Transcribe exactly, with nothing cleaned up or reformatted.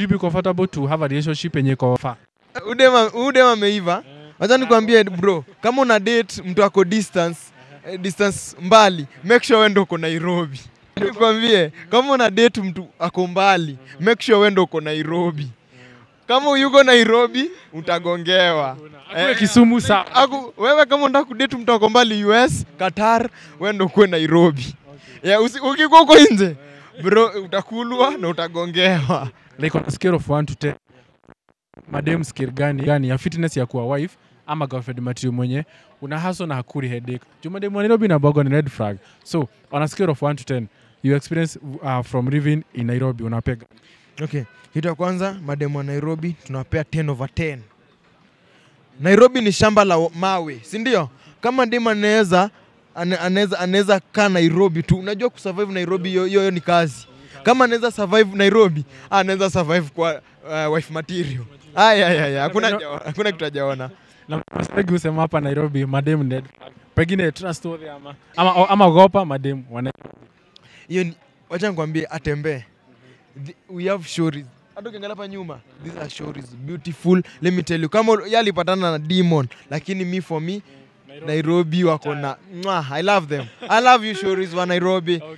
Do you be comfortable to have a relationship and you kofa? Udema udema meiva. Wacha nikwambie bro, kama una date mtu ako distance, distance mbali, make sure wendo uko Nairobi. Nikwambie, kama una date mtu ako mbali, make sure wendo uko Nairobi. Kama yuko Nairobi, utagongewa. Akule Kisumu saa. Wewe kama unataka kudate mtu ako mbali U S, Qatar, wendo uko Nairobi. Yeah, ukikuwa uko nje, bro, utakulwa na utagongewa. Like on a scale of one to ten, madam skill gani gani ya fitness ya kuwa wife ama girlfriend material mwenye una hustle na hakuri headache juu madam wa Nairobi na bago ni red flag. So on a scale of one to ten, you experience uh, from living in Nairobi unapega. Okay, kitu ya kwanza madam wa Nairobi tunapea ten over ten. Nairobi ni shamba la mawe, si ndio? Kama dem anaweza anaweza anaweza kaa Nairobi tu, unajua kusurvive Nairobi hiyo ni kazi. Kama anaweza survive Nairobi, anaweza survive kwa uh, wife material. Ay ay ay, hakuna hakuna kitu hajaona. Na msitaki usema hapa Nairobi madam dead. Pengine trust story ama ama ama gopa madam wana. Hiyo wacha nikwambie atembee. We have stories. Hata ukiangalia hapa nyuma, these are stories beautiful. Let me tell you. Kama yalipatana na demon, lakini me for me Nairobi wako na I love them. I love you stories wa Nairobi.